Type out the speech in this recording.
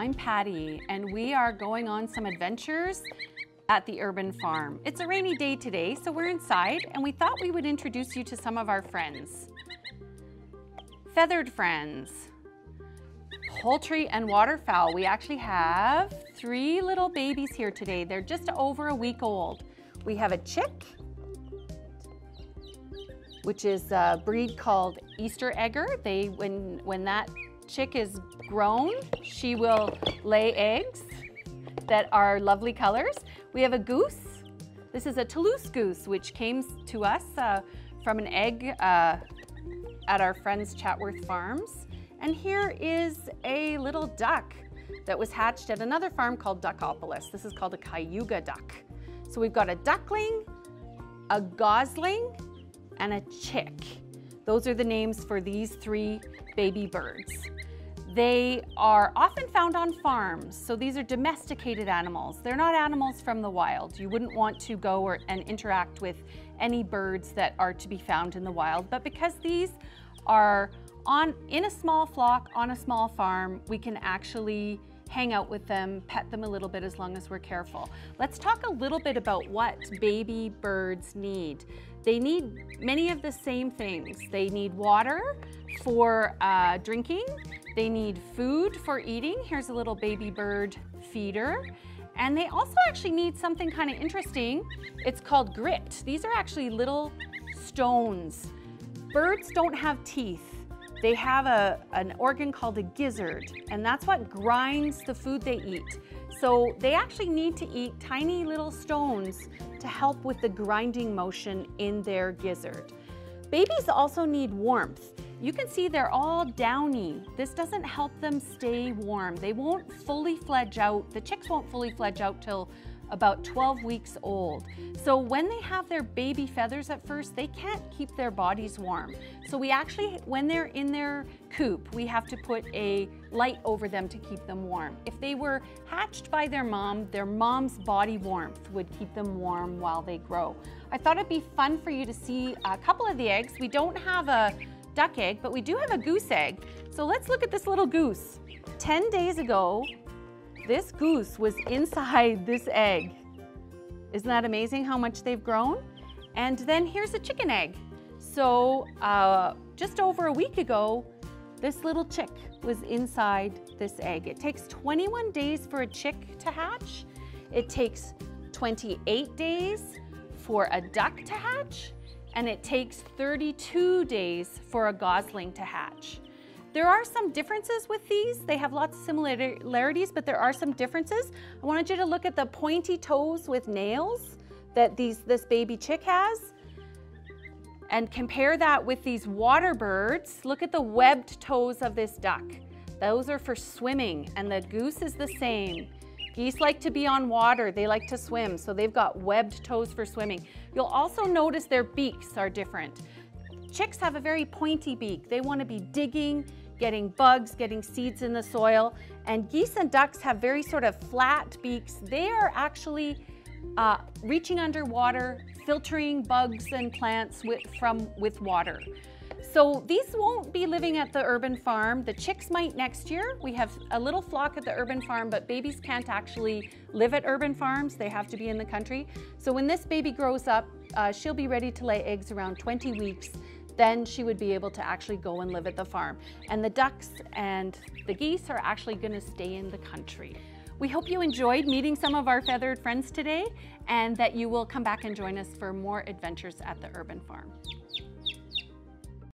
I'm Patty, and we are going on some adventures at the urban farm. It's a rainy day today, so we're inside, and we thought we would introduce you to some of our friends. Feathered friends. Poultry and waterfowl. We actually have three little babies here today. They're just over a week old. We have a chick, which is a breed called Easter Egger. When that chick is grown, she will lay eggs that are lovely colors. We have a goose. This is a Toulouse goose, which came to us from an egg at our friends Chatworth Farms. And here is a little duck that was hatched at another farm called Duckopolis. This is called a Cayuga duck. So we've got a duckling, a gosling, and a chick. Those are the names for these three baby birds. They are often found on farms, so these are domesticated animals. They're not animals from the wild. You wouldn't want to go and interact with any birds that are to be found in the wild, but because these are in a small flock, on a small farm, we can actually hang out with them, pet them a little bit as long as we're careful. Let's talk a little bit about what baby birds need. They need many of the same things. They need water for drinking. They need food for eating. Here's a little baby bird feeder. And they also actually need something kind of interesting. It's called grit. These are actually little stones. Birds don't have teeth. They have an organ called a gizzard, and that's what grinds the food they eat. So they actually need to eat tiny little stones to help with the grinding motion in their gizzard. Babies also need warmth. You can see they're all downy. This doesn't help them stay warm. They won't fully fledge out. The chicks won't fully fledge out till about 12 weeks old. So when they have their baby feathers at first, they can't keep their bodies warm. So we actually, when they're in their coop, we have to put a light over them to keep them warm. If they were hatched by their mom's body warmth would keep them warm while they grow. I thought it'd be fun for you to see a couple of the eggs. We don't have a duck egg, but we do have a goose egg. So let's look at this little goose. 10 days ago, this goose was inside this egg. Isn't that amazing how much they've grown? And then here's a chicken egg. So just over a week ago, this little chick was inside this egg. It takes 21 days for a chick to hatch. It takes 28 days for a duck to hatch. And it takes 32 days for a gosling to hatch. There are some differences with these. They have lots of similarities, but there are some differences. I wanted you to look at the pointy toes with nails that this baby chick has and compare that with these water birds. Look at the webbed toes of this duck. Those are for swimming, and the goose is the same. Geese like to be on water. They like to swim, so they've got webbed toes for swimming. You'll also notice their beaks are different. Chicks have a very pointy beak. They want to be digging, getting bugs, getting seeds in the soil. And geese and ducks have very sort of flat beaks. They are actually reaching underwater, filtering bugs and plants with water. So these won't be living at the urban farm. The chicks might next year. We have a little flock at the urban farm, but babies can't actually live at urban farms. They have to be in the country. So when this baby grows up, she'll be ready to lay eggs around 20 weeks. Then she would be able to actually go and live at the farm. And the ducks and the geese are actually going to stay in the country. We hope you enjoyed meeting some of our feathered friends today, and that you will come back and join us for more adventures at the urban farm.